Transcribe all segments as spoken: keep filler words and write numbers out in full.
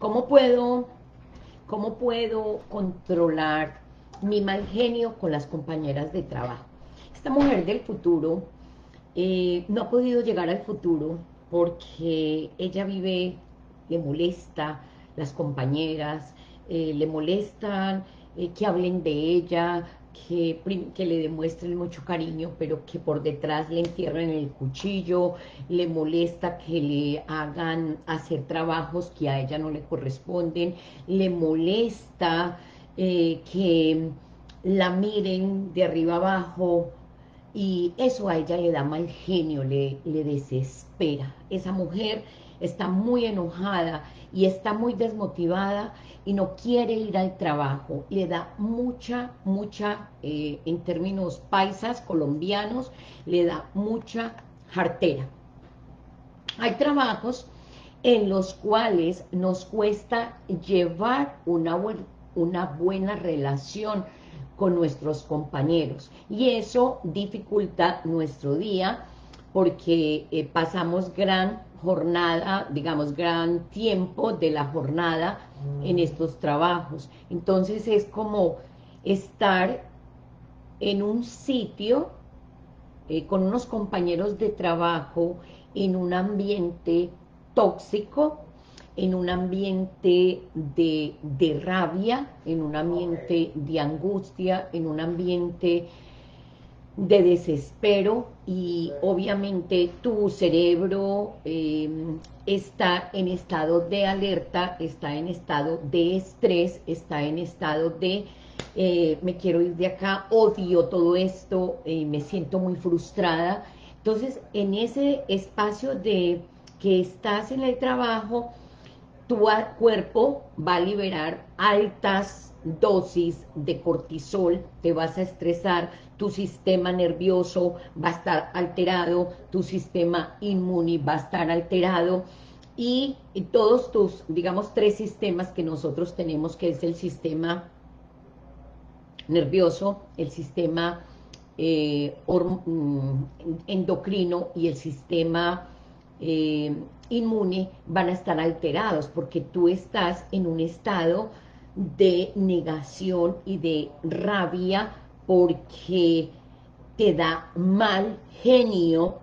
¿Cómo puedo, cómo puedo controlar mi mal genio con las compañeras de trabajo? Esta mujer del futuro eh, no ha podido llegar al futuro porque ella vive, le molesta las compañeras, eh, le molestan eh, que hablen de ella, que, que le demuestren mucho cariño, pero que por detrás le entierren el cuchillo, le molesta que le hagan hacer trabajos que a ella no le corresponden, le molesta eh, que la miren de arriba abajo, y eso a ella le da mal genio, le, le desespera. Esa mujer está muy enojada y está muy desmotivada y no quiere ir al trabajo. Le da mucha, mucha, eh, en términos paisas, colombianos, le da mucha jartera. Hay trabajos en los cuales nos cuesta llevar una, buen, una buena relación con nuestros compañeros, y eso dificulta nuestro día porque eh, pasamos gran jornada, digamos, gran tiempo de la jornada en estos trabajos. Entonces es como estar en un sitio eh, con unos compañeros de trabajo en un ambiente tóxico, en un ambiente de, de rabia, en un ambiente de angustia, en un ambiente de desespero, y obviamente tu cerebro eh, está en estado de alerta, está en estado de estrés, está en estado de eh, me quiero ir de acá, odio todo esto, eh, me siento muy frustrada. Entonces, en ese espacio de que estás en el trabajo, tu cuerpo va a liberar altas dosis de cortisol, te vas a estresar, tu sistema nervioso va a estar alterado, tu sistema inmune va a estar alterado, y todos tus, digamos, tres sistemas que nosotros tenemos, que es el sistema nervioso, el sistema eh, endocrino y el sistema Eh, inmune, van a estar alterados porque tú estás en un estado de negación y de rabia, porque te da mal genio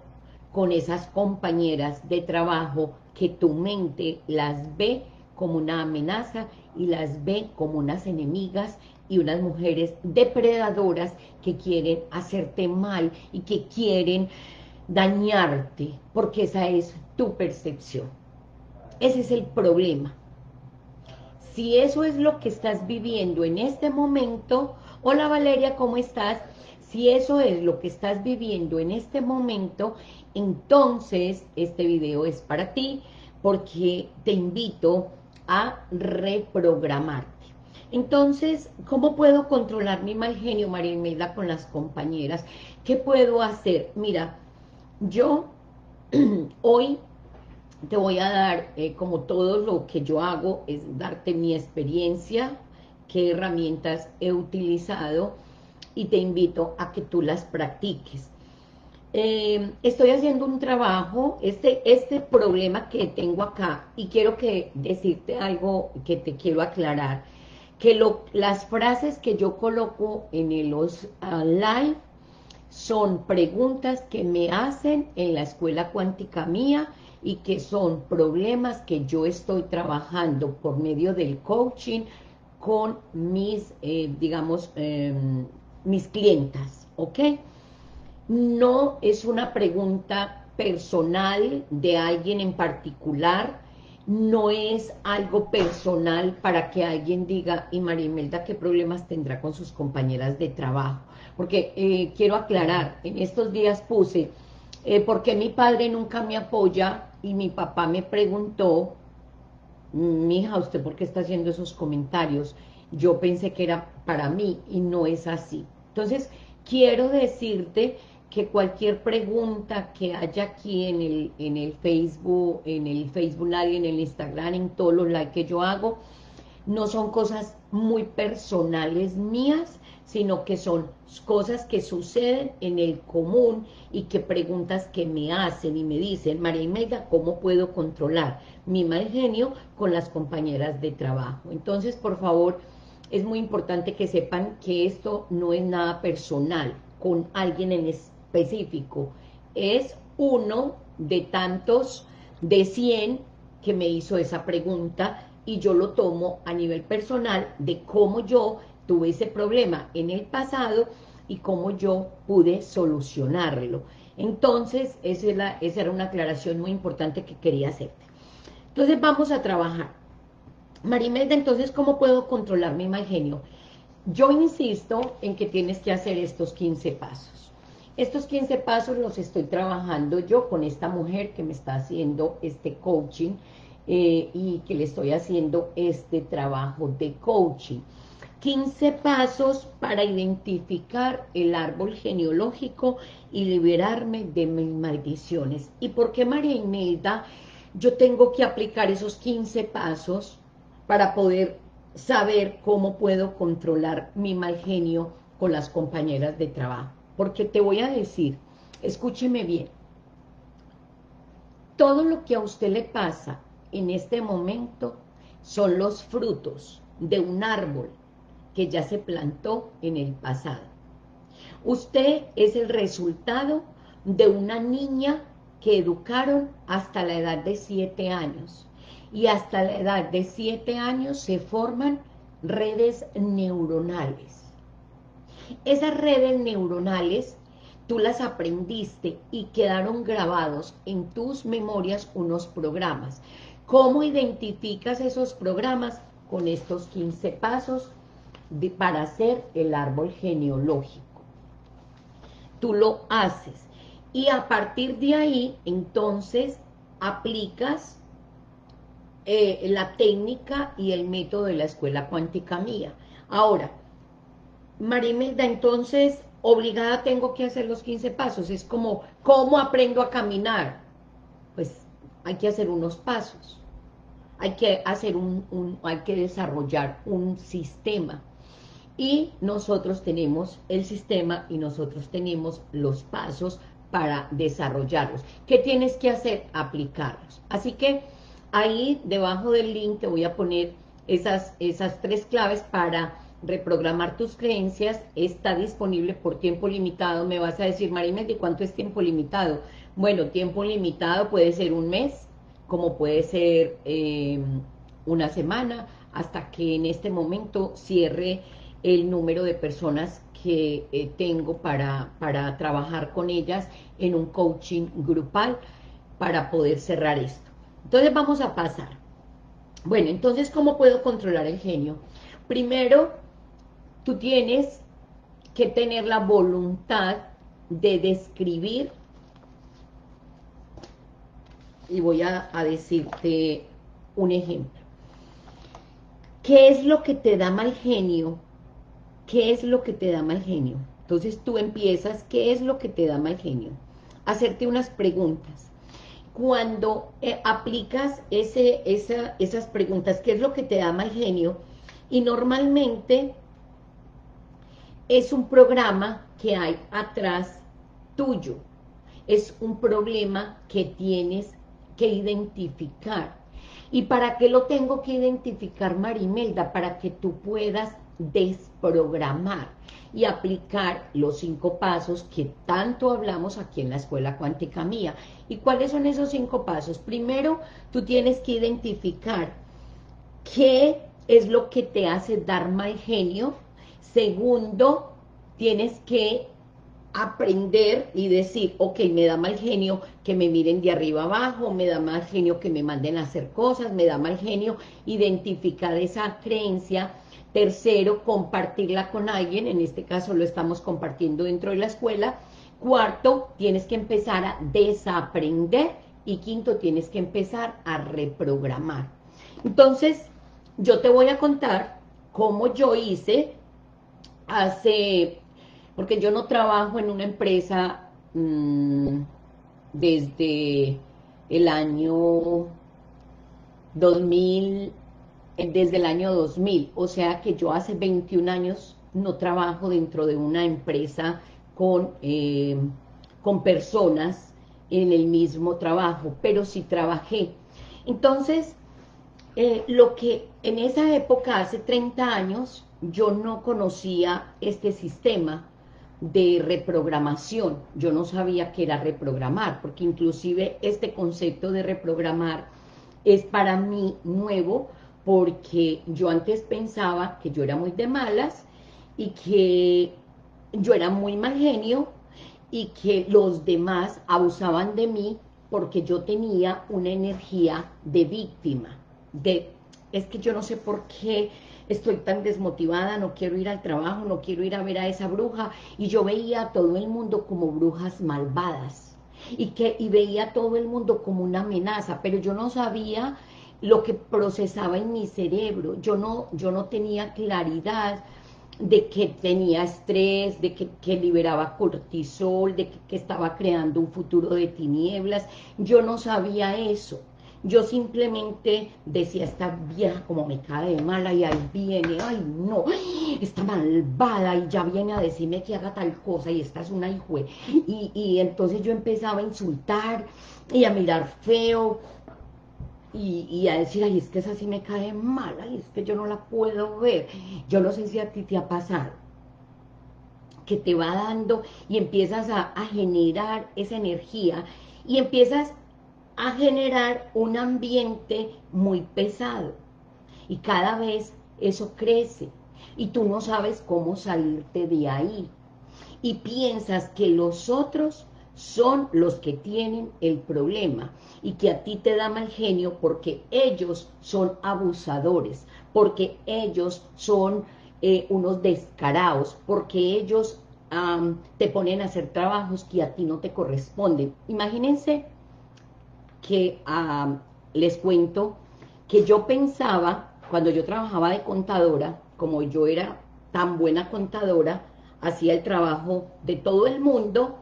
con esas compañeras de trabajo que tu mente las ve como una amenaza y las ve como unas enemigas y unas mujeres depredadoras que quieren hacerte mal y que quieren dañarte, porque esa es tu percepción. Ese es el problema. Si eso es lo que estás viviendo en este momento, hola Valeria, ¿cómo estás? Si eso es lo que estás viviendo en este momento, entonces este video es para ti, porque te invito a reprogramarte. Entonces, ¿cómo puedo controlar mi mal genio, María Imelda, con las compañeras? ¿Qué puedo hacer? Mira, yo hoy te voy a dar, eh, como todo lo que yo hago, es darte mi experiencia, qué herramientas he utilizado, y te invito a que tú las practiques. Eh, estoy haciendo un trabajo, este, este problema que tengo acá, y quiero que decirte algo que te quiero aclarar, que lo, las frases que yo coloco en el uh, live son preguntas que me hacen en la escuela cuántica mía y que son problemas que yo estoy trabajando por medio del coaching con mis, eh, digamos, eh, mis clientas, ¿ok? No es una pregunta personal de alguien en particular, no es algo personal para que alguien diga, y María Imelda, ¿qué problemas tendrá con sus compañeras de trabajo? Porque eh, quiero aclarar, en estos días puse, eh, ¿por qué mi padre nunca me apoya? Y mi papá me preguntó, mija, ¿usted por qué está haciendo esos comentarios? Yo pensé que era para mí, y no es así. Entonces, quiero decirte que cualquier pregunta que haya aquí en el, en el Facebook, en el Facebook Live, en el Instagram, en todos los live que yo hago, no son cosas muy personales mías, sino que son cosas que suceden en el común y que preguntas que me hacen y me dicen, María Imelda, ¿cómo puedo controlar mi mal genio con las compañeras de trabajo? Entonces, por favor, es muy importante que sepan que esto no es nada personal con alguien en específico. Es uno de tantos, de cien, que me hizo esa pregunta y yo lo tomo a nivel personal de cómo yo tuve ese problema en el pasado y cómo yo pude solucionarlo. Entonces, esa, es la, esa era una aclaración muy importante que quería hacerte. Entonces, vamos a trabajar. María Imelda, entonces, ¿cómo puedo controlar mi mal genio? Yo insisto en que tienes que hacer estos quince pasos. Estos quince pasos los estoy trabajando yo con esta mujer que me está haciendo este coaching eh, y que le estoy haciendo este trabajo de coaching. quince pasos para identificar el árbol genealógico y liberarme de mis maldiciones. ¿Y por qué, María Imelda, yo tengo que aplicar esos quince pasos para poder saber cómo puedo controlar mi mal genio con las compañeras de trabajo? Porque te voy a decir, escúcheme bien, todo lo que a usted le pasa en este momento son los frutos de un árbol que ya se plantó en el pasado. Usted es el resultado de una niña que educaron hasta la edad de siete años. Y hasta la edad de siete años se forman redes neuronales. Esas redes neuronales tú las aprendiste y quedaron grabados en tus memorias unos programas. ¿Cómo identificas esos programas? Con estos quince pasos de, para hacer el árbol genealógico. Tú lo haces y a partir de ahí entonces aplicas eh, la técnica y el método de la Escuela Cuántica M I A. Ahora, María Imelda, entonces obligada tengo que hacer los quince pasos. Es como, ¿cómo aprendo a caminar? Pues hay que hacer unos pasos. Hay que hacer un, un, hay que desarrollar un sistema. Y nosotros tenemos el sistema y nosotros tenemos los pasos para desarrollarlos. ¿Qué tienes que hacer? Aplicarlos. Así que ahí debajo del link te voy a poner esas, esas tres claves para reprogramar tus creencias. Está disponible por tiempo limitado. Me vas a decir, María Imelda, ¿cuánto es tiempo limitado? Bueno, tiempo limitado puede ser un mes, como puede ser eh, una semana, hasta que en este momento cierre el número de personas que eh, tengo para, para trabajar con ellas en un coaching grupal para poder cerrar esto. Entonces vamos a pasar. Bueno, entonces, ¿cómo puedo controlar el genio? Primero, tú tienes que tener la voluntad de describir. Y voy a, a decirte un ejemplo. ¿Qué es lo que te da mal genio? ¿Qué es lo que te da mal genio? Entonces tú empiezas, ¿qué es lo que te da mal genio? Hacerte unas preguntas. Cuando eh, aplicas ese, esa, esas preguntas, ¿qué es lo que te da mal genio? Y normalmente es un programa que hay atrás tuyo. Es un problema que tienes que identificar. ¿Y para qué lo tengo que identificar, María Imelda? Para que tú puedas desprogramar y aplicar los cinco pasos que tanto hablamos aquí en la Escuela Cuántica M I A. ¿Y cuáles son esos cinco pasos? Primero, tú tienes que identificar qué es lo que te hace dar mal genio. Segundo, tienes que aprender y decir, ok, me da mal genio que me miren de arriba abajo, me da mal genio que me manden a hacer cosas, me da mal genio identificar esa creencia. Tercero, compartirla con alguien, en este caso lo estamos compartiendo dentro de la escuela. Cuarto, tienes que empezar a desaprender. Y quinto, tienes que empezar a reprogramar. Entonces, yo te voy a contar cómo yo hice hace... Porque yo no trabajo en una empresa mmm, desde el año dos mil, desde el año dos mil. O sea que yo hace veintiún años no trabajo dentro de una empresa con, eh, con personas en el mismo trabajo, pero sí trabajé. Entonces, eh, lo que en esa época, hace treinta años, yo no conocía este sistema de reprogramación. Yo no sabía qué era reprogramar, porque inclusive este concepto de reprogramar es para mí nuevo, porque yo antes pensaba que yo era muy de malas y que yo era muy mal genio y que los demás abusaban de mí porque yo tenía una energía de víctima, de es que yo no sé por qué estoy tan desmotivada, no quiero ir al trabajo, no quiero ir a ver a esa bruja. Y yo veía a todo el mundo como brujas malvadas y, que, y veía a todo el mundo como una amenaza, pero yo no sabía lo que procesaba en mi cerebro. Yo no, yo no tenía claridad de que tenía estrés, de que, que liberaba cortisol, de que, que estaba creando un futuro de tinieblas. Yo no sabía eso. Yo simplemente decía, esta vieja como me cae de mala y ahí viene, ay no, está malvada y ya viene a decirme que haga tal cosa y esta es una hijue. Y, y entonces yo empezaba a insultar y a mirar feo y, y a decir, ay es que esa sí me cae mala y es que yo no la puedo ver. Yo no sé si a ti te ha pasado, que te va dando y empiezas a, a generar esa energía y empiezas a generar un ambiente muy pesado y cada vez eso crece y tú no sabes cómo salirte de ahí y piensas que los otros son los que tienen el problema y que a ti te da mal genio porque ellos son abusadores, porque ellos son eh, unos descarados, porque ellos um, te ponen a hacer trabajos que a ti no te corresponden. Imagínense que uh, les cuento que yo pensaba, cuando yo trabajaba de contadora, como yo era tan buena contadora, hacía el trabajo de todo el mundo,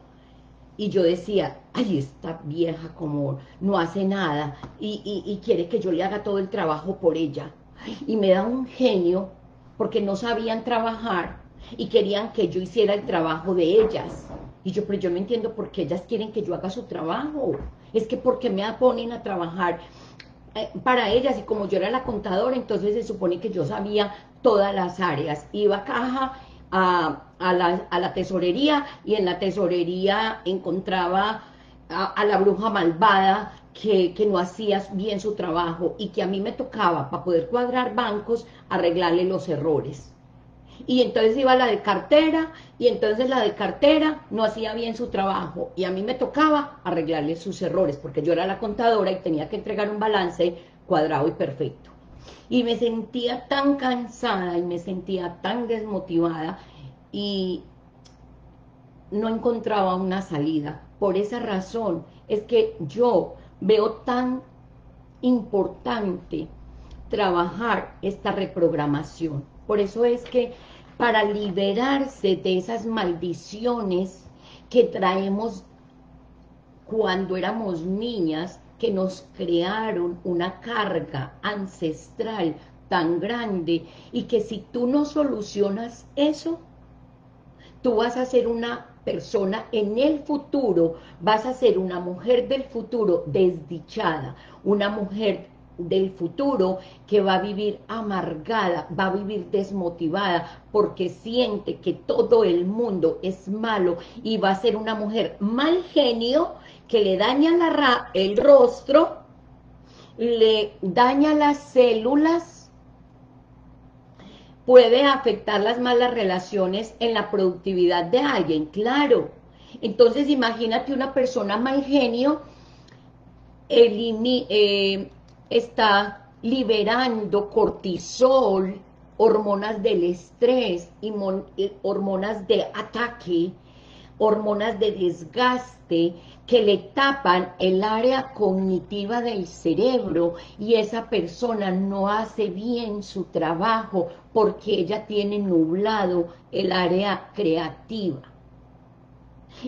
y yo decía, ay, esta vieja como no hace nada, y, y, y quiere que yo le haga todo el trabajo por ella, y me da un genio, porque no sabían trabajar, y querían que yo hiciera el trabajo de ellas, y yo, pero yo no entiendo por qué ellas quieren que yo haga su trabajo, es que porque me ponen a trabajar eh, para ellas, y como yo era la contadora, entonces se supone que yo sabía todas las áreas, iba a caja, a, a, la, a la tesorería, y en la tesorería encontraba a, a la bruja malvada, que, que no hacía bien su trabajo, y que a mí me tocaba, para poder cuadrar bancos, arreglarle los errores, y entonces iba la de cartera, y entonces la de cartera no hacía bien su trabajo, y a mí me tocaba arreglarle sus errores, porque yo era la contadora y tenía que entregar un balance cuadrado y perfecto. Y me sentía tan cansada, y me sentía tan desmotivada, y no encontraba una salida. Por esa razón es que yo veo tan importante trabajar esta reprogramación. Por eso es que para liberarse de esas maldiciones que traemos cuando éramos niñas, que nos crearon una carga ancestral tan grande, y que si tú no solucionas eso, tú vas a ser una persona en el futuro, vas a ser una mujer del futuro desdichada, una mujer del futuro que va a vivir amargada, va a vivir desmotivada, porque siente que todo el mundo es malo, y va a ser una mujer mal genio que le daña la ra el rostro, le daña las células, puede afectar las malas relaciones en la productividad de alguien, claro. Entonces imagínate una persona mal genio, elimina eh, está liberando cortisol, hormonas del estrés, y mon, y hormonas de ataque, hormonas de desgaste, que le tapan el área cognitiva del cerebro, y esa persona no hace bien su trabajo porque ella tiene nublado el área creativa.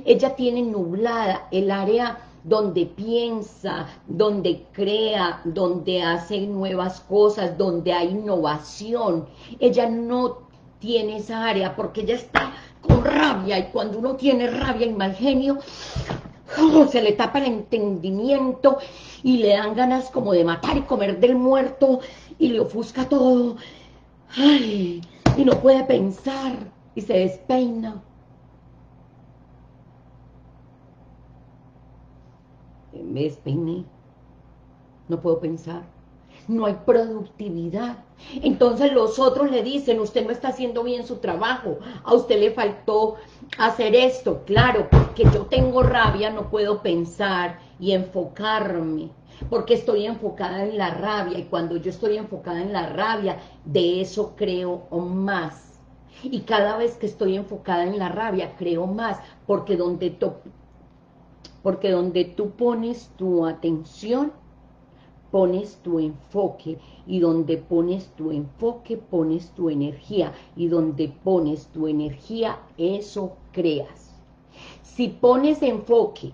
Ella tiene nublada el área donde piensa, donde crea, donde hace nuevas cosas, donde hay innovación. Ella no tiene esa área, porque ella está con rabia, y cuando uno tiene rabia y mal genio, se le tapa el entendimiento y le dan ganas como de matar y comer del muerto, y le ofusca todo. Ay, y no puede pensar, y se despeina. Me despeiné, no puedo pensar, no hay productividad. Entonces los otros le dicen, usted no está haciendo bien su trabajo, a usted le faltó hacer esto. Claro, porque yo tengo rabia, no puedo pensar y enfocarme, porque estoy enfocada en la rabia, y cuando yo estoy enfocada en la rabia, de eso creo más, y cada vez que estoy enfocada en la rabia, creo más, porque donde to porque donde tú pones tu atención, pones tu enfoque, y donde pones tu enfoque, pones tu energía, y donde pones tu energía, eso creas. Si pones enfoque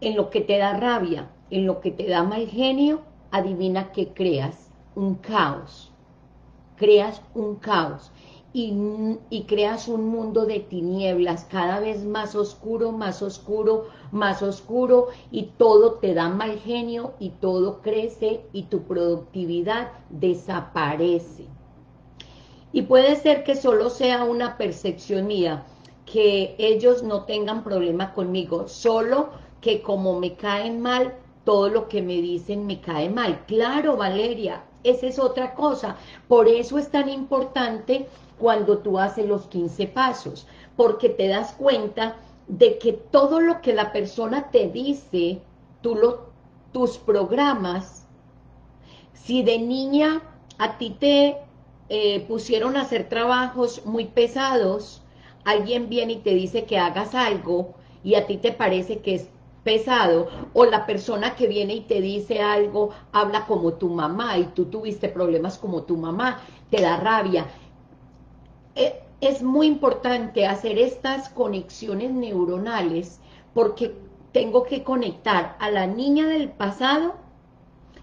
en lo que te da rabia, en lo que te da mal genio, adivina que creas un caos, creas un caos, y, y creas un mundo de tinieblas, cada vez más oscuro, más oscuro, más oscuro, y todo te da mal genio, y todo crece, y tu productividad desaparece. Y puede ser que solo sea una percepción mía, que ellos no tengan problema conmigo, solo que como me caen mal, todo lo que me dicen me cae mal. Claro, Valeria, esa es otra cosa. Por eso es tan importante cuando tú haces los quince pasos, porque te das cuenta de que todo lo que la persona te dice, tú lo, tus programas, si de niña a ti te eh, pusieron a hacer trabajos muy pesados, alguien viene y te dice que hagas algo y a ti te parece que es pesado, o la persona que viene y te dice algo, habla como tu mamá, y tú tuviste problemas como tu mamá, te da rabia. Es muy importante hacer estas conexiones neuronales, porque tengo que conectar a la niña del pasado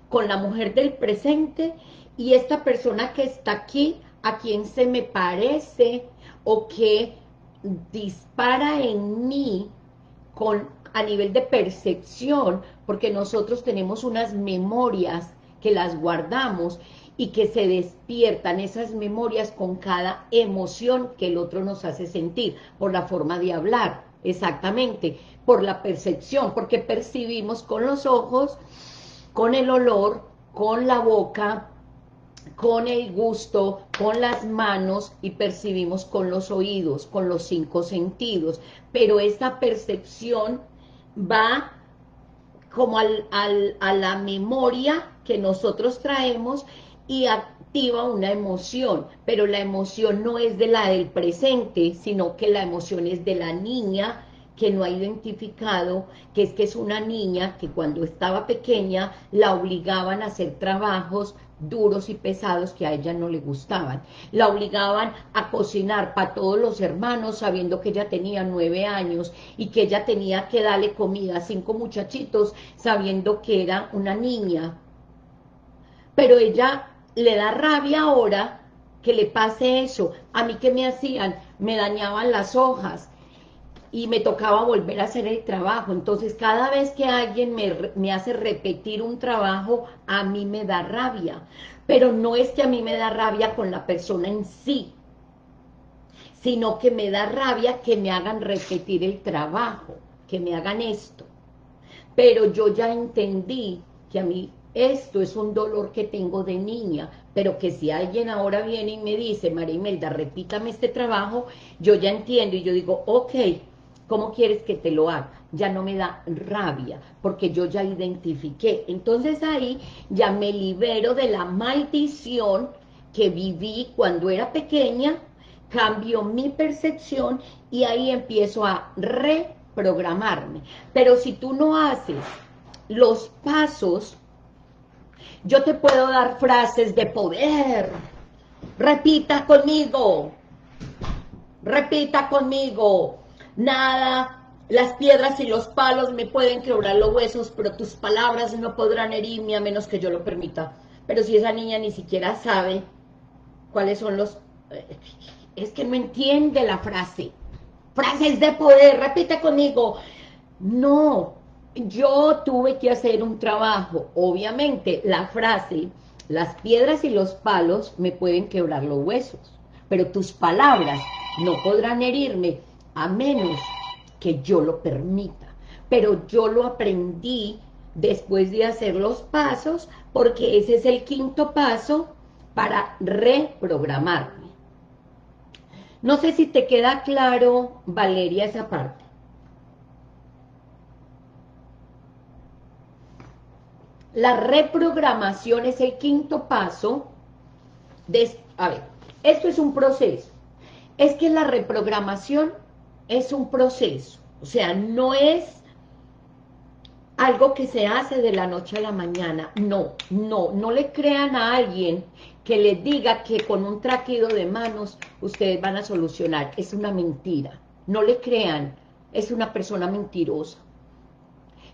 con la mujer del presente, y esta persona que está aquí, a quien se me parece, o que dispara en mí con... a nivel de percepción, porque nosotros tenemos unas memorias que las guardamos y que se despiertan esas memorias con cada emoción que el otro nos hace sentir, por la forma de hablar, exactamente, por la percepción, porque percibimos con los ojos, con el olor, con la boca, con el gusto, con las manos, y percibimos con los oídos, con los cinco sentidos, pero esta percepción va como al, al, a la memoria que nosotros traemos y activa una emoción, pero la emoción no es de la del presente, sino que la emoción es de la niña que no ha identificado, que es que es una niña que cuando estaba pequeña la obligaban a hacer trabajos duros y pesados que a ella no le gustaban, la obligaban a cocinar para todos los hermanos, sabiendo que ella tenía nueve años y que ella tenía que darle comida a cinco muchachitos, sabiendo que era una niña, pero ella le da rabia ahora que le pase eso. A mí, ¿qué me hacían? Me dañaban las hojas y me tocaba volver a hacer el trabajo. Entonces cada vez que alguien me, me hace repetir un trabajo, a mí me da rabia, pero no es que a mí me da rabia con la persona en sí, sino que me da rabia que me hagan repetir el trabajo, que me hagan esto, pero yo ya entendí que a mí esto es un dolor que tengo de niña, pero que si alguien ahora viene y me dice, María Imelda, repítame este trabajo, yo ya entiendo, y yo digo, ok, ¿cómo quieres que te lo haga? Ya no me da rabia, porque yo ya identifiqué. Entonces ahí ya me libero de la maldición que viví cuando era pequeña, cambio mi percepción y ahí empiezo a reprogramarme. Pero si tú no haces los pasos, yo te puedo dar frases de poder. Repita conmigo, repita conmigo. Nada, las piedras y los palos me pueden quebrar los huesos, pero tus palabras no podrán herirme a menos que yo lo permita. Pero si esa niña ni siquiera sabe cuáles son los... Es que no entiende la frase. Frases de poder, repite conmigo. No, yo tuve que hacer un trabajo. Obviamente, la frase, las piedras y los palos me pueden quebrar los huesos, pero tus palabras no podrán herirme a menos que yo lo permita. Pero yo lo aprendí después de hacer los pasos, porque ese es el quinto paso para reprogramarme. No sé si te queda claro, Valeria, esa parte. La reprogramación es el quinto paso. De, a ver, esto es un proceso. Es que la reprogramación es un proceso. O sea, no es algo que se hace de la noche a la mañana. No, no, no le crean a alguien que les diga que con un traquido de manos ustedes van a solucionar. Es una mentira. No le crean. Es una persona mentirosa.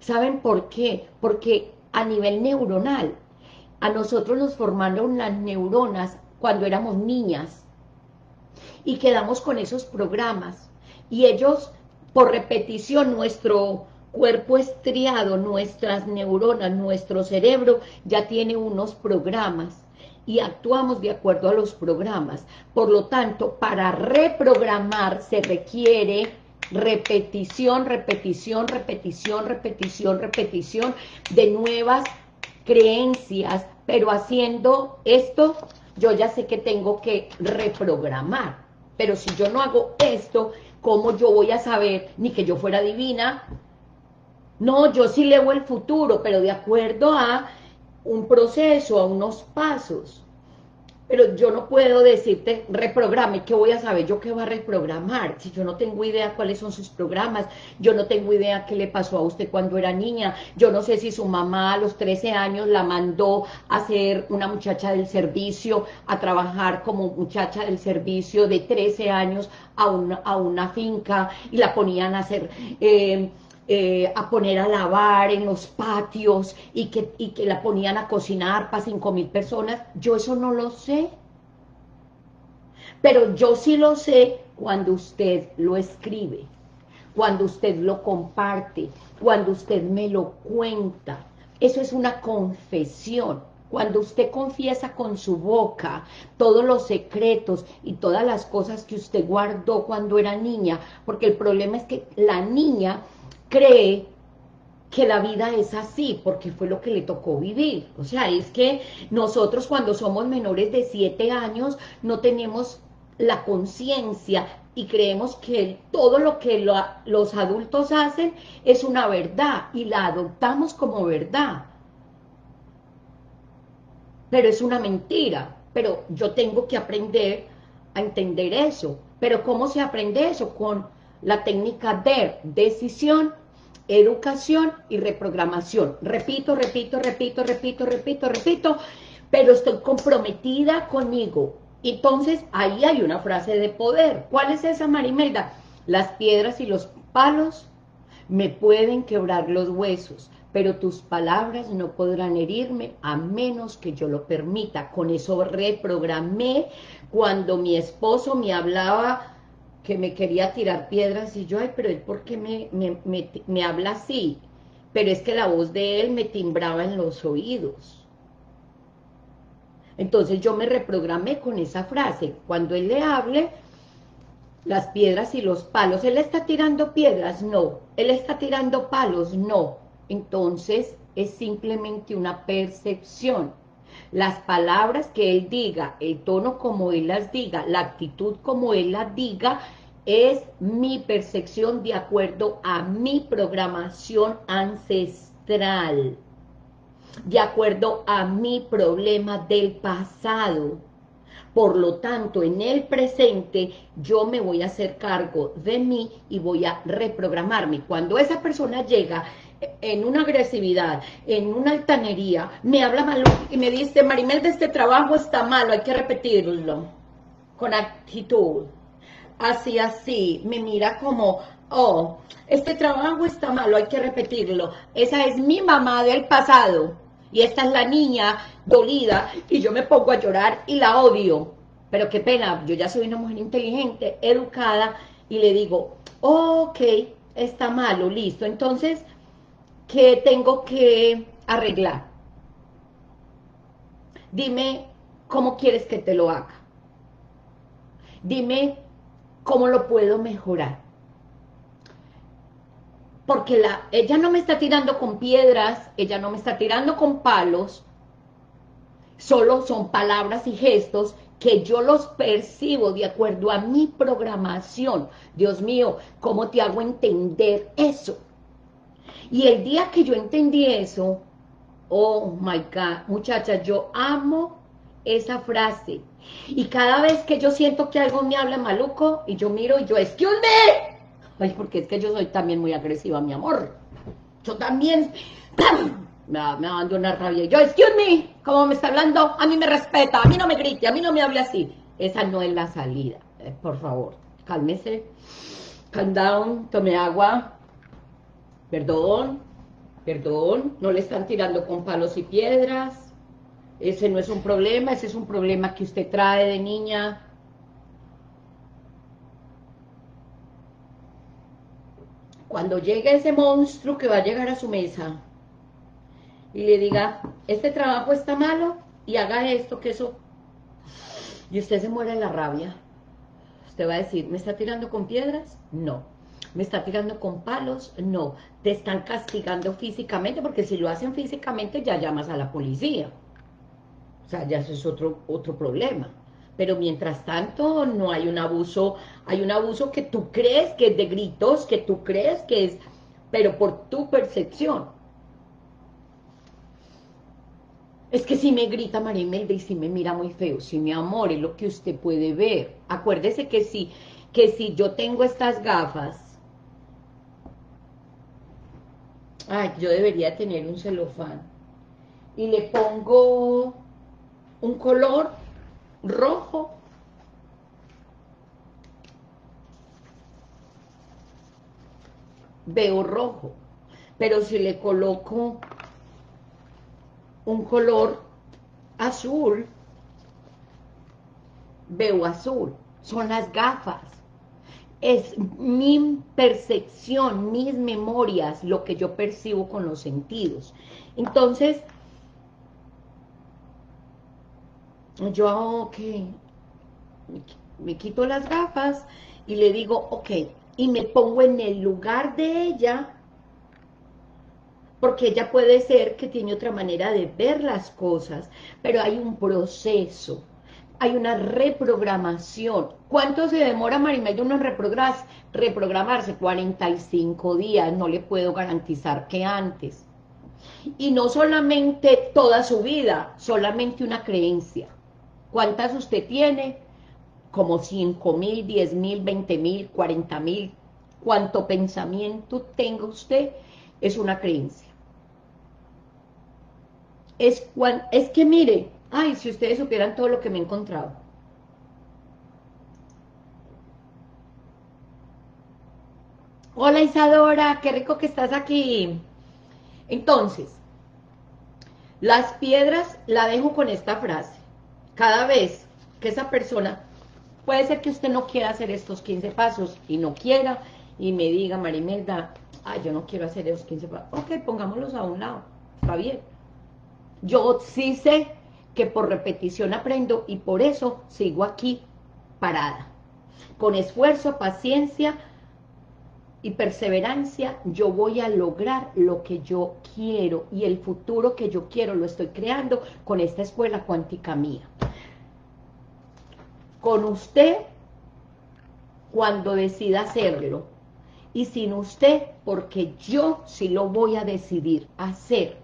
¿Saben por qué? Porque a nivel neuronal, a nosotros nos formaron las neuronas cuando éramos niñas y quedamos con esos programas. Y ellos, por repetición, nuestro cuerpo estriado, nuestras neuronas, nuestro cerebro ya tiene unos programas. Y actuamos de acuerdo a los programas. Por lo tanto, para reprogramar se requiere repetición, repetición, repetición, repetición, repetición de nuevas creencias. Pero haciendo esto, yo ya sé que tengo que reprogramar. Pero si yo no hago esto, ¿cómo yo voy a saber? Ni que yo fuera divina. No, yo sí leo el futuro, pero de acuerdo a un proceso, a unos pasos, pero yo no puedo decirte, reprograme, ¿qué voy a saber yo qué va a reprogramar? Si yo no tengo idea cuáles son sus programas, yo no tengo idea qué le pasó a usted cuando era niña, yo no sé si su mamá a los trece años la mandó a ser una muchacha del servicio, a trabajar como muchacha del servicio de trece años a una, a una finca, y la ponían a hacer... Eh, Eh, a poner a lavar en los patios y que, y que la ponían a cocinar para cinco mil personas. Yo eso no lo sé, pero yo sí lo sé cuando usted lo escribe, cuando usted lo comparte, cuando usted me lo cuenta. Eso es una confesión. Cuando usted confiesa con su boca todos los secretos y todas las cosas que usted guardó cuando era niña, porque el problema es que la niña cree que la vida es así, porque fue lo que le tocó vivir. O sea, es que nosotros cuando somos menores de siete años no tenemos la conciencia y creemos que todo lo que lo, los adultos hacen es una verdad y la adoptamos como verdad. Pero es una mentira, pero yo tengo que aprender a entender eso. Pero ¿cómo se aprende eso? Con la técnica D E R, decisión, educación y reprogramación. Repito, repito, repito, repito, repito, repito, pero estoy comprometida conmigo. Entonces, ahí hay una frase de poder. ¿Cuál es esa, María Imelda? Las piedras y los palos me pueden quebrar los huesos, pero tus palabras no podrán herirme a menos que yo lo permita. Con eso reprogramé cuando mi esposo me hablaba que me quería tirar piedras, y yo, ay, pero él, ¿por qué me, me, me, me habla así? Pero es que la voz de él me timbraba en los oídos. Entonces yo me reprogramé con esa frase. Cuando él le hable, las piedras y los palos, ¿él está tirando piedras? No. ¿Él está tirando palos? No. Entonces es simplemente una percepción. Las palabras que él diga, el tono como él las diga, la actitud como él las diga, es mi percepción de acuerdo a mi programación ancestral, de acuerdo a mi problema del pasado. Por lo tanto, en el presente, yo me voy a hacer cargo de mí y voy a reprogramarme. Cuando esa persona llega en una agresividad, en una altanería, me habla mal y me dice, María Imelda, este trabajo está malo, hay que repetirlo, con actitud, así, así, me mira como, oh, este trabajo está malo, hay que repetirlo, esa es mi mamá del pasado, y esta es la niña dolida, y yo me pongo a llorar y la odio, Pero qué pena, yo ya soy una mujer inteligente, educada, y le digo, ok, está malo, listo, entonces, ¿qué tengo que arreglar? Dime cómo quieres que te lo haga. Dime cómo lo puedo mejorar. Porque la, ella no me está tirando con piedras, ella no me está tirando con palos, solo son palabras y gestos que yo los percibo de acuerdo a mi programación. Dios mío, ¿cómo te hago entender eso? Y el día que yo entendí eso, oh my God, muchachas, yo amo esa frase. Y cada vez que yo siento que algo me habla maluco, y yo miro y yo, ¡excuse me! Ay, porque es que yo soy también muy agresiva, mi amor. Yo también, ¡pam! Me va dando una rabia. Yo, excuse me, ¿cómo me está hablando? A mí me respeta, a mí no me grite, a mí no me hable así. Esa no es la salida. Eh, por favor, cálmese. Calm down, tome agua. Perdón, perdón. No le están tirando con palos y piedras. Ese no es un problema, ese es un problema que usted trae de niña. Cuando llegue ese monstruo que va a llegar a su mesa, y le diga, este trabajo está malo, y haga esto, que eso, y usted se muere en la rabia. Usted va a decir, ¿me está tirando con piedras? No. ¿Me está tirando con palos? No. Te están castigando físicamente, porque si lo hacen físicamente, ya llamas a la policía. O sea, ya eso es otro, otro problema. Pero mientras tanto, no hay un abuso, hay un abuso que tú crees que es de gritos, que tú crees que es, pero por tu percepción. Es que si me grita María Imelda y si me mira muy feo, si mi amor, es lo que usted puede ver. Acuérdese que si, que si yo tengo estas gafas, ay, yo debería tener un celofán, y le pongo un color rojo, veo rojo, pero si le coloco un color azul, veo azul. Son las gafas. Es mi percepción, mis memorias, lo que yo percibo con los sentidos. Entonces, yo, ok, me quito las gafas y le digo, ok, y me pongo en el lugar de ella, porque ella puede ser que tiene otra manera de ver las cosas, pero hay un proceso, hay una reprogramación. ¿Cuánto se demora, María Imelda, uno reprogramarse? cuarenta y cinco días, no le puedo garantizar que antes. Y no solamente toda su vida, solamente una creencia. ¿Cuántas usted tiene? Como cinco mil, diez mil, veinte mil, cuarenta mil. ¿Cuánto pensamiento tenga usted? Es una creencia. Es, cuan, es que mire, ay, si ustedes supieran todo lo que me he encontrado. Hola Isadora, qué rico que estás aquí. Entonces, las piedras la dejo con esta frase. Cada vez que esa persona, puede ser que usted no quiera hacer estos quince pasos y no quiera, y me diga, María Imelda, ay, yo no quiero hacer esos quince pasos. Ok, pongámoslos a un lado, está bien. Yo sí sé que por repetición aprendo y por eso sigo aquí parada. Con esfuerzo, paciencia y perseverancia yo voy a lograr lo que yo quiero, y el futuro que yo quiero lo estoy creando con esta escuela cuántica mía. Con usted, cuando decida hacerlo, y sin usted, porque yo sí lo voy a decidir hacer.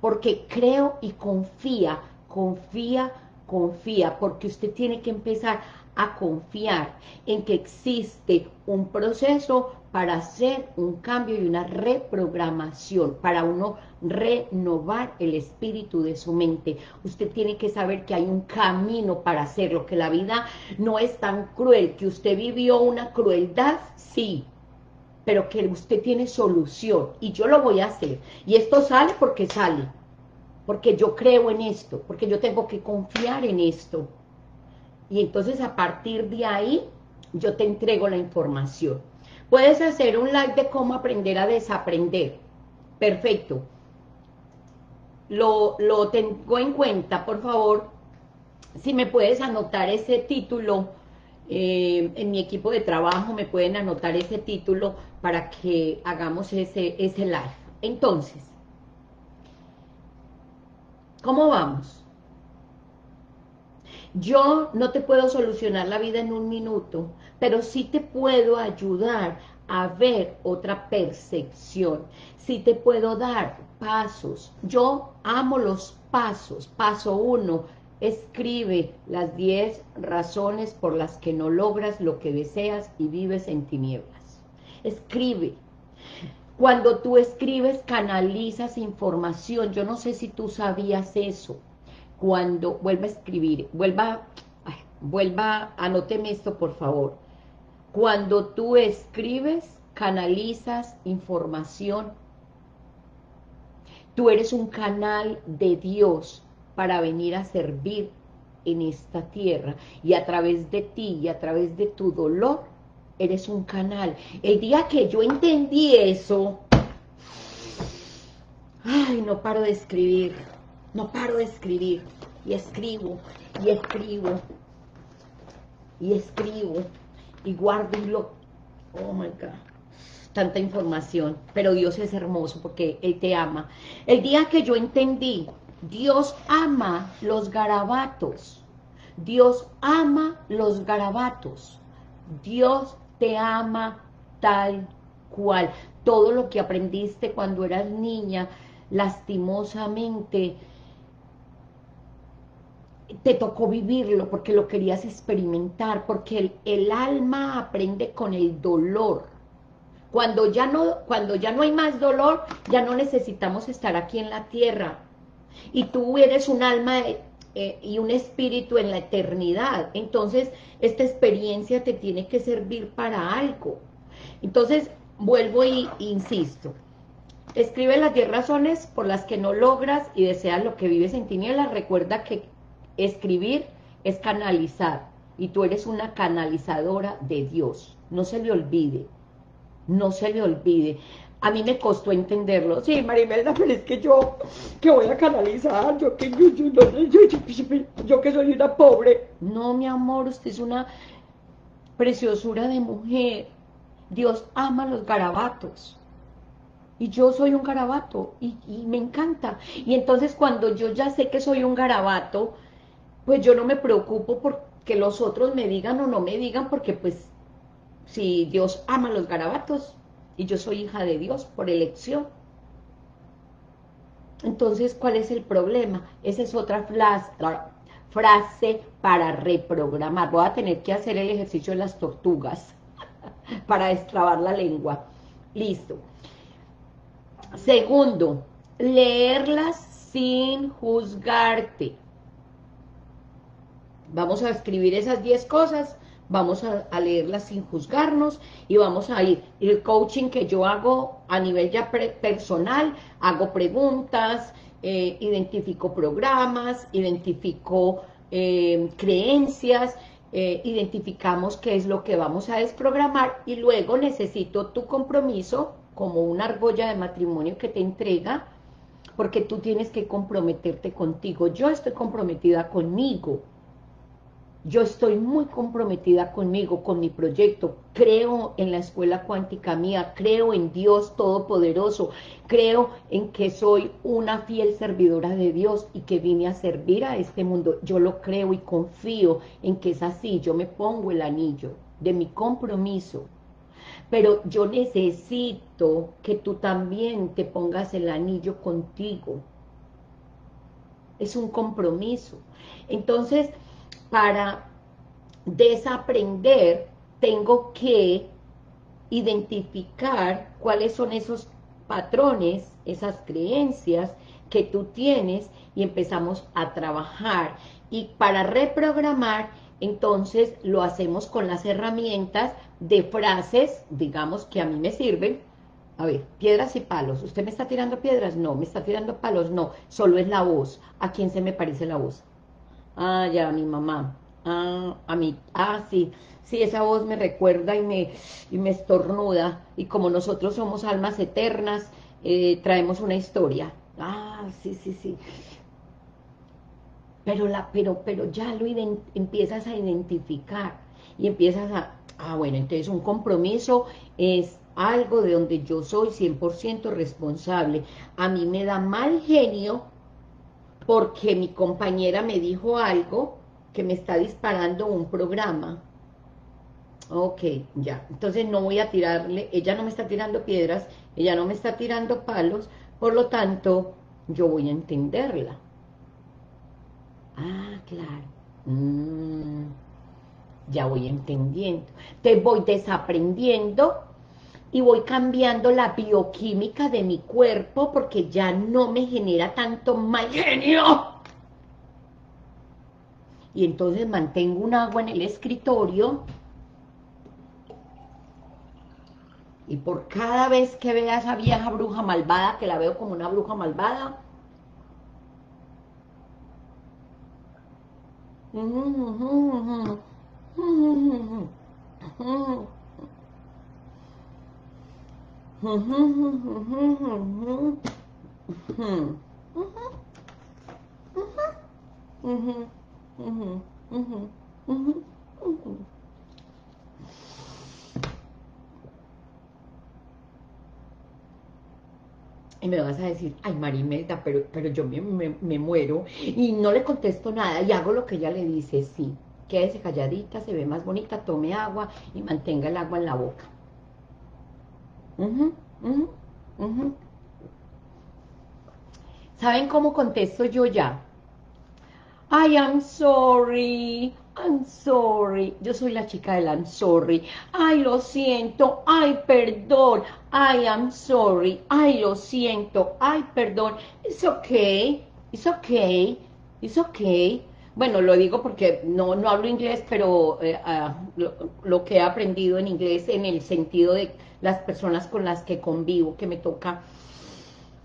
Porque creo y confía, confía, confía, porque usted tiene que empezar a confiar en que existe un proceso para hacer un cambio y una reprogramación, para uno renovar el espíritu de su mente. Usted tiene que saber que hay un camino para hacerlo, que la vida no es tan cruel, que usted vivió una crueldad, sí, pero que usted tiene solución, y yo lo voy a hacer. Y esto sale porque sale, porque yo creo en esto, porque yo tengo que confiar en esto. y entonces a partir de ahí yo te entrego la información. Puedes hacer un live de cómo aprender a desaprender. Perfecto. Lo, lo tengo en cuenta, por favor. Si me puedes anotar ese título, eh, en mi equipo de trabajo me pueden anotar ese título para que hagamos ese, ese live. Entonces, ¿cómo vamos? Yo no te puedo solucionar la vida en un minuto, pero sí te puedo ayudar a ver otra percepción. Sí te puedo dar pasos. Yo amo los pasos. Paso uno, escribe las diez razones por las que no logras lo que deseas y vives en tinieblas. Escribe. Cuando tú escribes, canalizas información. Yo no sé si tú sabías eso. Cuando vuelva a escribir, vuelva, ay, vuelva, anóteme esto por favor. Cuando tú escribes, canalizas información. Tú eres un canal de Dios para venir a servir en esta tierra. Y a través de ti y a través de tu dolor, eres un canal. El día que yo entendí eso, ay, no paro de escribir. No paro de escribir, y escribo, y escribo, y escribo, y guardo y lo... Oh, my God, tanta información, pero Dios es hermoso porque Él te ama. El día que yo entendí, Dios ama los garabatos, Dios ama los garabatos, Dios te ama tal cual. Todo lo que aprendiste cuando eras niña, lastimosamente... te tocó vivirlo porque lo querías experimentar, porque el, el alma aprende con el dolor. Cuando ya, no, cuando ya no hay más dolor, ya no necesitamos estar aquí en la tierra. Y tú eres un alma eh, y un espíritu en la eternidad. Entonces, esta experiencia te tiene que servir para algo. Entonces, vuelvo e insisto. Escribe las diez razones por las que no logras y deseas lo que vives en tinieblas. Recuerda que escribir es canalizar, y tú eres una canalizadora de Dios. No se le olvide, no se le olvide. A mí me costó entenderlo. Sí, María Imelda, pero es que yo, que voy a canalizar, yo que, yo, yo, yo, yo, yo que soy una pobre. No, mi amor, usted es una preciosura de mujer. Dios ama los garabatos. Y yo soy un garabato, y, y me encanta. Y entonces cuando yo ya sé que soy un garabato, pues yo no me preocupo porque los otros me digan o no me digan, porque pues si Dios ama los garabatos y yo soy hija de Dios por elección. Entonces, ¿cuál es el problema? Esa es otra frase para reprogramar. Voy a tener que hacer el ejercicio de las tortugas para destrabar la lengua. Listo. Segundo, leerlas sin juzgarte. Vamos a escribir esas diez cosas, vamos a, a leerlas sin juzgarnos y vamos a ir. El coaching que yo hago a nivel ya pre personal, hago preguntas, eh, identifico programas, identifico eh, creencias, eh, identificamos qué es lo que vamos a desprogramar y luego necesito tu compromiso como una argolla de matrimonio que te entrega, porque tú tienes que comprometerte contigo. Yo estoy comprometida conmigo. Yo estoy muy comprometida conmigo, con mi proyecto. Creo en la escuela cuántica mía, creo en Dios Todopoderoso, creo en que soy una fiel servidora de Dios y que vine a servir a este mundo. Yo lo creo y confío en que es así. Yo me pongo el anillo de mi compromiso, pero yo necesito que tú también te pongas el anillo contigo. Es un compromiso. Entonces, para desaprender, tengo que identificar cuáles son esos patrones, esas creencias que tú tienes y empezamos a trabajar. Y para reprogramar, entonces lo hacemos con las herramientas de frases, digamos, que a mí me sirven. A ver, piedras y palos. ¿Usted me está tirando piedras? No. ¿Me está tirando palos? No. Solo es la voz. ¿A quién se me parece la voz? Ah, ya, mi mamá. Ah, a mí, ah, sí, sí, esa voz me recuerda y me, y me estornuda, y como nosotros somos almas eternas, eh, traemos una historia. Ah, sí, sí, sí. Pero, la, pero, pero ya lo ident- empiezas a identificar, y empiezas a, ah, bueno, entonces un compromiso es algo de donde yo soy cien por ciento responsable. A mí me da mal genio porque mi compañera me dijo algo que me está disparando un programa. Ok, ya, entonces no voy a tirarle, ella no me está tirando piedras, ella no me está tirando palos, por lo tanto, yo voy a entenderla. Ah, claro, mm, ya voy entendiendo. Entonces voy desaprendiendo y voy cambiando la bioquímica de mi cuerpo porque ya no me genera tanto mal genio. Y entonces mantengo un agua en el escritorio y por cada vez que vea a esa vieja bruja malvada, que la veo como una bruja malvada, Uh-huh, uh-huh, uh-huh, uh-huh. Y me vas a decir, ay, María Imelda, pero, pero yo me, me, me muero y no le contesto nada y hago lo que ella le dice. Sí, quédese calladita, se ve más bonita, tome agua y mantenga el agua en la boca. Uh-huh, uh-huh, uh-huh. ¿Saben cómo contesto yo ya? Ay, I'm sorry, I'm sorry. Yo soy la chica del I'm sorry. Ay, lo siento, ay, perdón. Ay, I'm sorry, ay, lo siento, ay, perdón. It's okay, it's okay, it's okay. Bueno, lo digo porque no, no hablo inglés, pero eh, uh, lo, lo que he aprendido en inglés en el sentido de las personas con las que convivo, que me toca...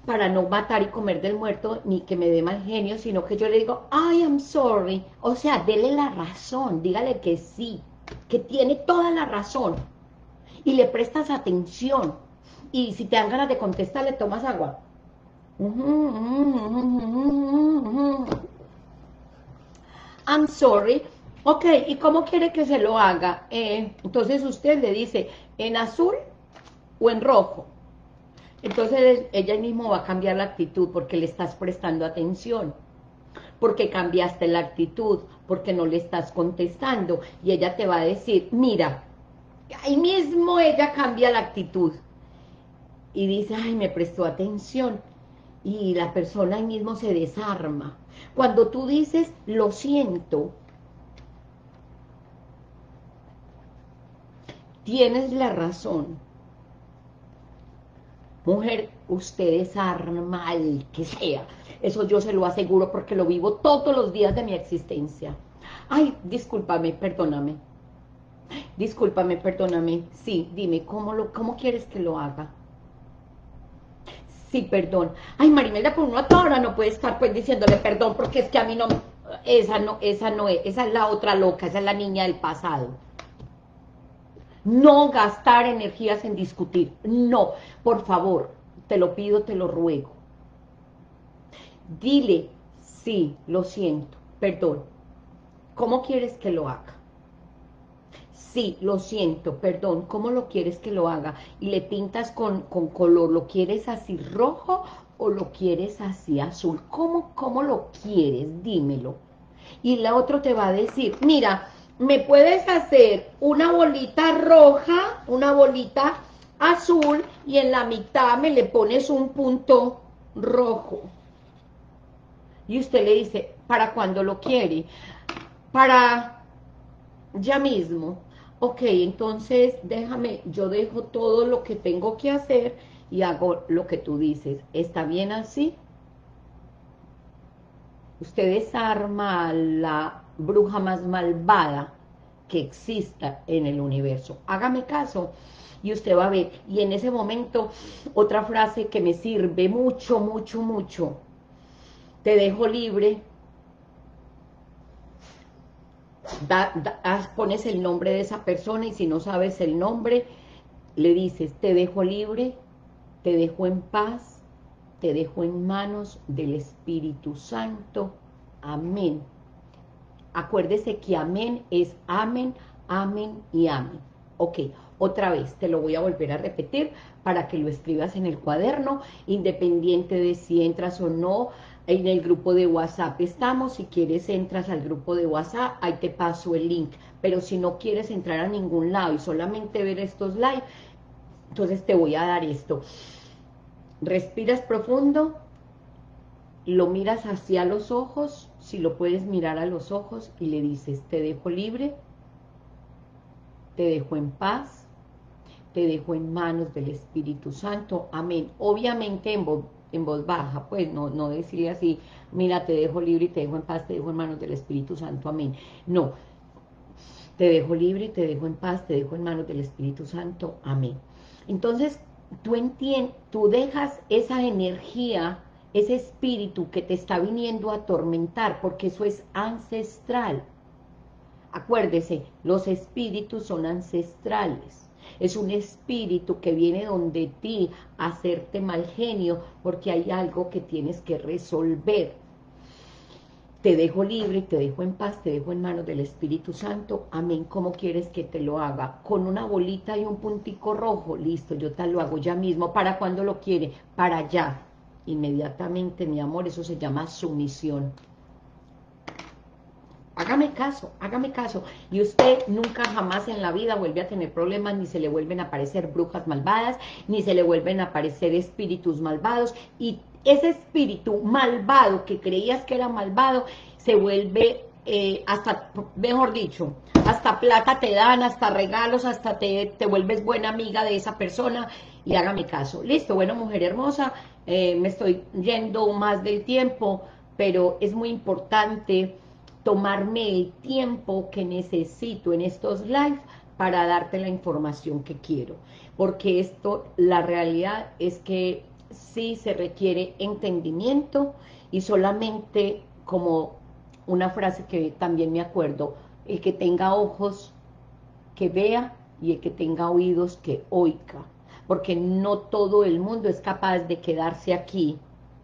para no matar y comer del muerto, ni que me dé mal genio, sino que yo le digo, I am sorry, o sea, dele la razón, dígale que sí, que tiene toda la razón, y le prestas atención, y si te dan ganas de contestar, le tomas agua. I'm sorry, ok, ¿y cómo quiere que se lo haga? Eh, entonces usted le dice, ¿en azul o en rojo? Entonces ella misma va a cambiar la actitud porque le estás prestando atención, porque cambiaste la actitud, porque no le estás contestando y ella te va a decir, mira, ahí mismo ella cambia la actitud y dice, ay, me prestó atención y la persona ahí mismo se desarma. Cuando tú dices, lo siento, tienes la razón. Mujer, usted desarma al que sea. Eso yo se lo aseguro porque lo vivo todos los días de mi existencia. Ay, discúlpame, perdóname. Discúlpame, perdóname. Sí, dime, ¿cómo, lo, cómo quieres que lo haga? Sí, perdón. Ay, María Imelda, por una tora no puede estar pues diciéndole perdón porque es que a mí no... Esa no, esa no es, esa es la otra loca, esa es la niña del pasado. No gastar energías en discutir, no, por favor, te lo pido, te lo ruego. Dile, sí, lo siento, perdón, ¿cómo quieres que lo haga? Sí, lo siento, perdón, ¿cómo lo quieres que lo haga? Y le pintas con, con color, ¿lo quieres así rojo o lo quieres así azul? ¿Cómo, cómo lo quieres? Dímelo. Y la otra te va a decir, mira... me puedes hacer una bolita roja, una bolita azul, y en la mitad me le pones un punto rojo. Y usted le dice, ¿para cuándo lo quiere? Para ya mismo. Ok, entonces déjame, yo dejo todo lo que tengo que hacer y hago lo que tú dices. ¿Está bien así? Usted desarma la... bruja más malvada que exista en el universo. Hágame caso y usted va a ver. Y en ese momento, otra frase que me sirve mucho, mucho, mucho. Te dejo libre da, da, pones el nombre de esa persona, y si no sabes el nombre, le dices: te dejo libre, te dejo en paz, te dejo en manos del Espíritu Santo. Amén. Acuérdese que amén es amén, amén y amén. Ok, otra vez, te lo voy a volver a repetir para que lo escribas en el cuaderno, independiente de si entras o no. En el grupo de WhatsApp estamos, si quieres entras al grupo de WhatsApp, ahí te paso el link. Pero si no quieres entrar a ningún lado y solamente ver estos live, entonces te voy a dar esto. Respiras profundo, lo miras hacia los ojos, si lo puedes mirar a los ojos, y le dices: te dejo libre, te dejo en paz, te dejo en manos del Espíritu Santo. Amén. Obviamente en voz, en voz baja, pues no, no decirle así: mira, te dejo libre y te dejo en paz, te dejo en manos del Espíritu Santo, amén. No, te dejo libre, te dejo en paz, te dejo en manos del Espíritu Santo, amén. Entonces, tú entiendes, tú dejas esa energía, ese espíritu que te está viniendo a atormentar, porque eso es ancestral. Acuérdese, los espíritus son ancestrales. Es un espíritu que viene donde ti a hacerte mal genio, porque hay algo que tienes que resolver. Te dejo libre, te dejo en paz, te dejo en manos del Espíritu Santo. Amén. ¿Cómo quieres que te lo haga? Con una bolita y un puntico rojo. Listo, yo te lo hago ya mismo. ¿Para cuándo lo quiere? Para ya. Inmediatamente, mi amor, eso se llama sumisión. Hágame caso, hágame caso, y usted nunca jamás en la vida vuelve a tener problemas, ni se le vuelven a aparecer brujas malvadas, ni se le vuelven a aparecer espíritus malvados, y ese espíritu malvado que creías que era malvado, se vuelve, eh, hasta, mejor dicho, hasta plata te dan, hasta regalos, hasta te, te vuelves buena amiga de esa persona, y hágame caso. Listo, bueno, mujer hermosa, eh, me estoy yendo más del tiempo, pero es muy importante tomarme el tiempo que necesito en estos live para darte la información que quiero, porque esto, la realidad es que sí se requiere entendimiento, y solamente, como una frase que también me acuerdo: el que tenga ojos que vea y el que tenga oídos que oiga, porque no todo el mundo es capaz de quedarse aquí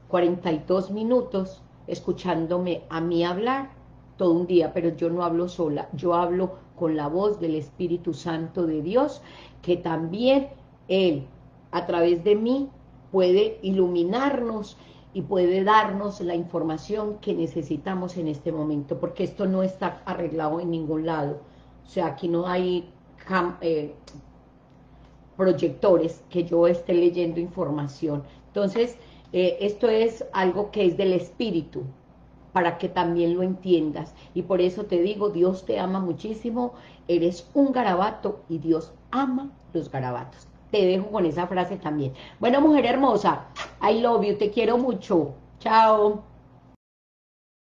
cuarenta y dos minutos escuchándome a mí hablar todo un día, pero yo no hablo sola, yo hablo con la voz del Espíritu Santo de Dios, que también Él, a través de mí, puede iluminarnos y puede darnos la información que necesitamos en este momento, porque esto no está arreglado en ningún lado. O sea, aquí no hay eh, proyectores que yo esté leyendo información. Entonces, eh, esto es algo que es del Espíritu, para que también lo entiendas. Y por eso te digo, Dios te ama muchísimo, eres un garabato y Dios ama los garabatos. Te dejo con esa frase también. Bueno, mujer hermosa, I love you, te quiero mucho. Chao.